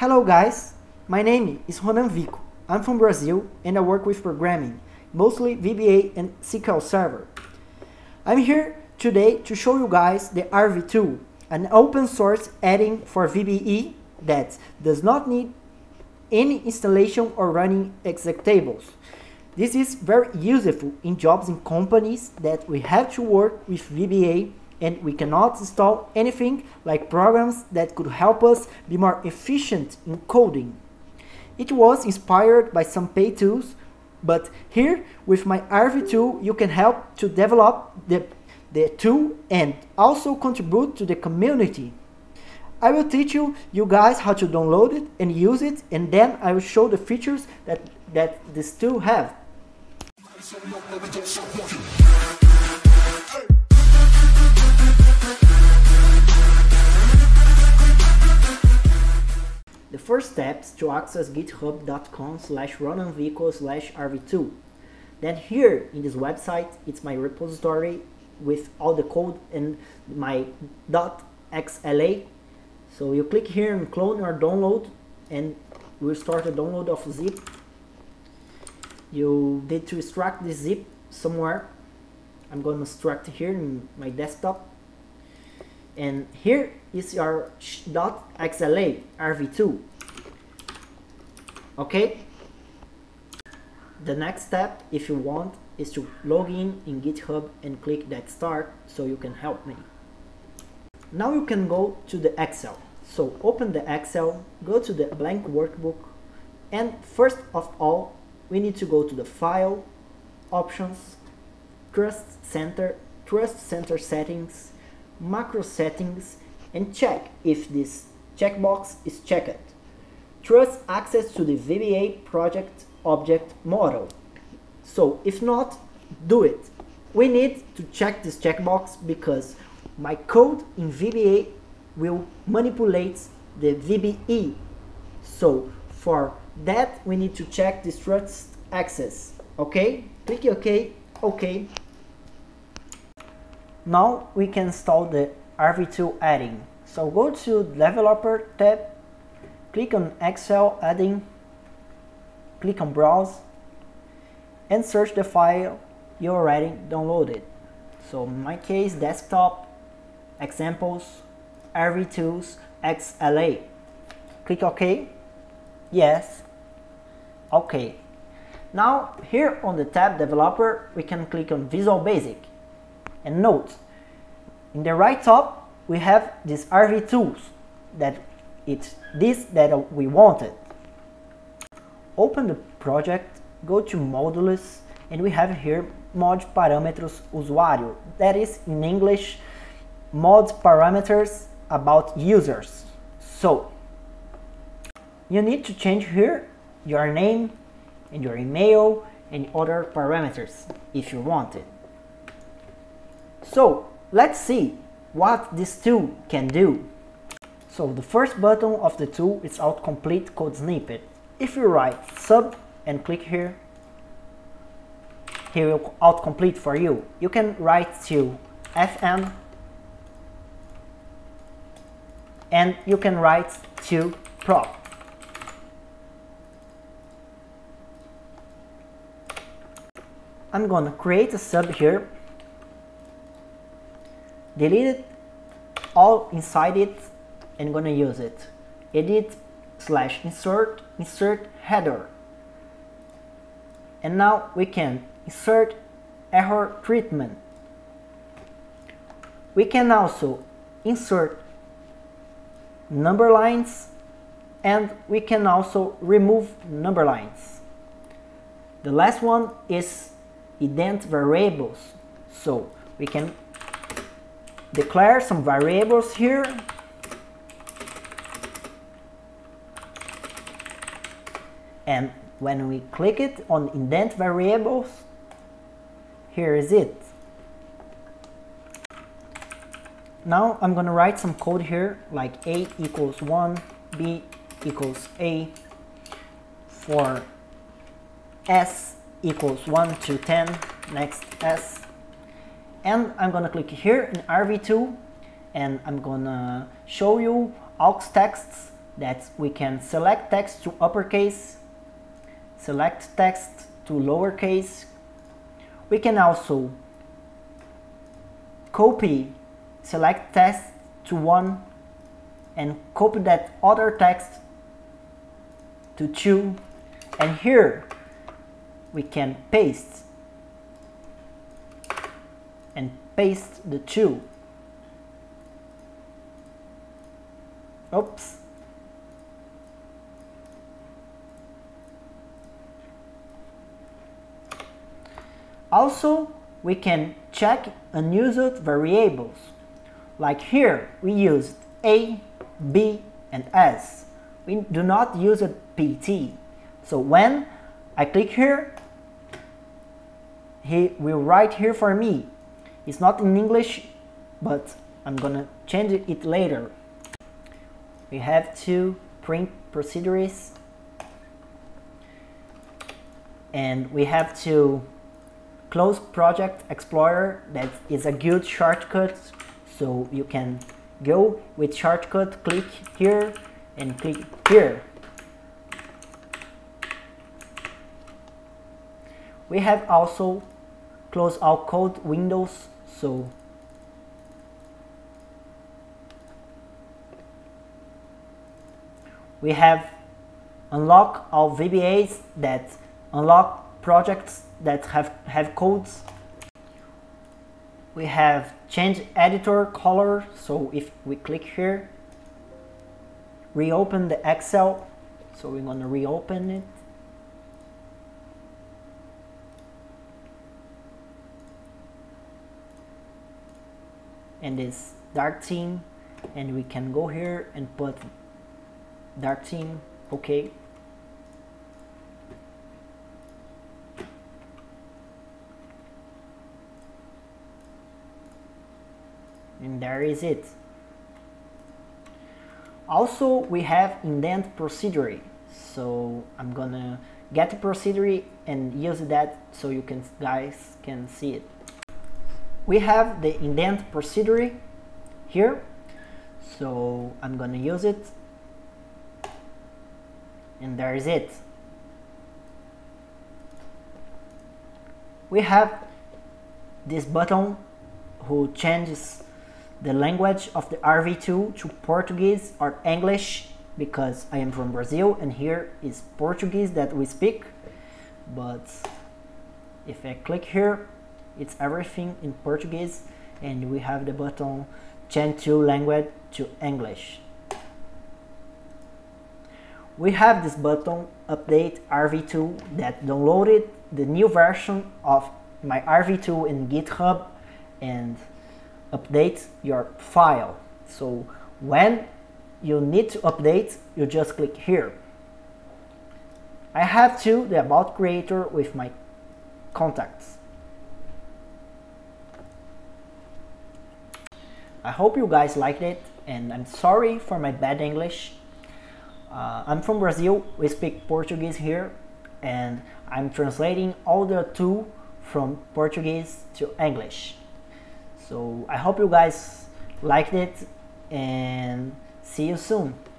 Hello guys, my name is Ronan Vico, I'm from Brazil and I work with programming, mostly VBA and SQL Server. I'm here today to show you guys the RVTool, an open source add-in for VBE that does not need any installation or running executables. This is very useful in jobs in companies that we have to work with VBA and we cannot install anything like programs that could help us be more efficient in coding. It was inspired by some paid tools, but here with my RVTool you can help to develop the tool and also contribute to the community. I will teach you guys how to download it and use it, and then I will show the features that this tool have. The first step is to access github.com/ronanvico/rvtool. Then here in this website it's my repository with all the code and my .xla. So you click here and clone or download and we'll start a download of zip. You need to extract this zip somewhere. I'm going to extract here in my desktop. And here is your .xla RV2. Okay. The next step, if you want, is to log in GitHub and click that start so you can help me. Now you can go to the Excel. So open the Excel, go to the blank workbook, and first of all, we need to go to the File, Options, Trust Center Settings, Macro Settings, and check if this checkbox is checked. Trust access to the VBA project object model. So if not, do it. We need to check this checkbox because my code in VBA will manipulate the VBE. So for that, we need to check this trust access. Okay, click OK, OK. Now we can install the RVTool add-in. So go to Developer tab, click on Excel add-in, click on Browse, and search the file you already downloaded. So in my case, desktop, examples, RVTools, XLA. Click OK, yes, OK. Now here on the tab Developer, we can click on Visual Basic. And note, in the right top, we have this RVTools, that it's this that we wanted. Open the project, go to modules, and we have here mod parametros usuario, that is in English, mod parameters about users. So you need to change here your name and your email and other parameters if you want it. So let's see what this tool can do. So the first button of the tool is out complete code snippet. If you write sub and click here, he will autocomplete for you. You can write to fm and you can write to prop. I'm gonna create a sub here, delete it all inside it, and gonna use it. Edit / insert, insert header. And now we can insert error treatment. We can also insert number lines, and we can also remove number lines. The last one is ident variables. So we can declare some variables here. And when we click it on indent variables, here is it. Now I'm going to write some code here, like A equals 1, B equals A, for S equals 1 to 10, next S. And I'm going to click here in RV2, and I'm going to show you aux texts That's we can select text to uppercase, select text to lowercase. We can also copy select text to one and copy that other text to two, and here we can paste and paste the two. Oops. Also, we can check unused variables. Like here, we used A, B, and S. We do not use a PT. So when I click here, he will write here for me. It's not in English, but I'm gonna change it later. We have to print procedures, and we have to close Project Explorer. That is a good shortcut, so you can go with shortcut, click here and click here. We have also closed all code windows, so we have unlock all VBAs that unlock projects that have codes. We have change editor color, so if we click here, reopen the Excel, so we're going to reopen it. And this dark theme, and we can go here and put dark theme, okay. And there is it. Also, we have indent procedure. So I'm gonna get the procedure and use that so you can guys can see it. We have the indent procedure here. So I'm gonna use it. And there is it. We have this button who changes the language of the RV tool to Portuguese or English, because I am from Brazil and here is Portuguese that we speak. But if I click here, it's everything in Portuguese, and we have the button change to language to English. We have this button update RV tool that downloaded the new version of my RV tool in GitHub and update your file. So when you need to update, you just click here. I have to the about creator with my contacts. I hope you guys liked it, and I'm sorry for my bad English. I'm from Brazil, we speak Portuguese here, and I'm translating all the tool from Portuguese to English. So I hope you guys liked it, and see you soon.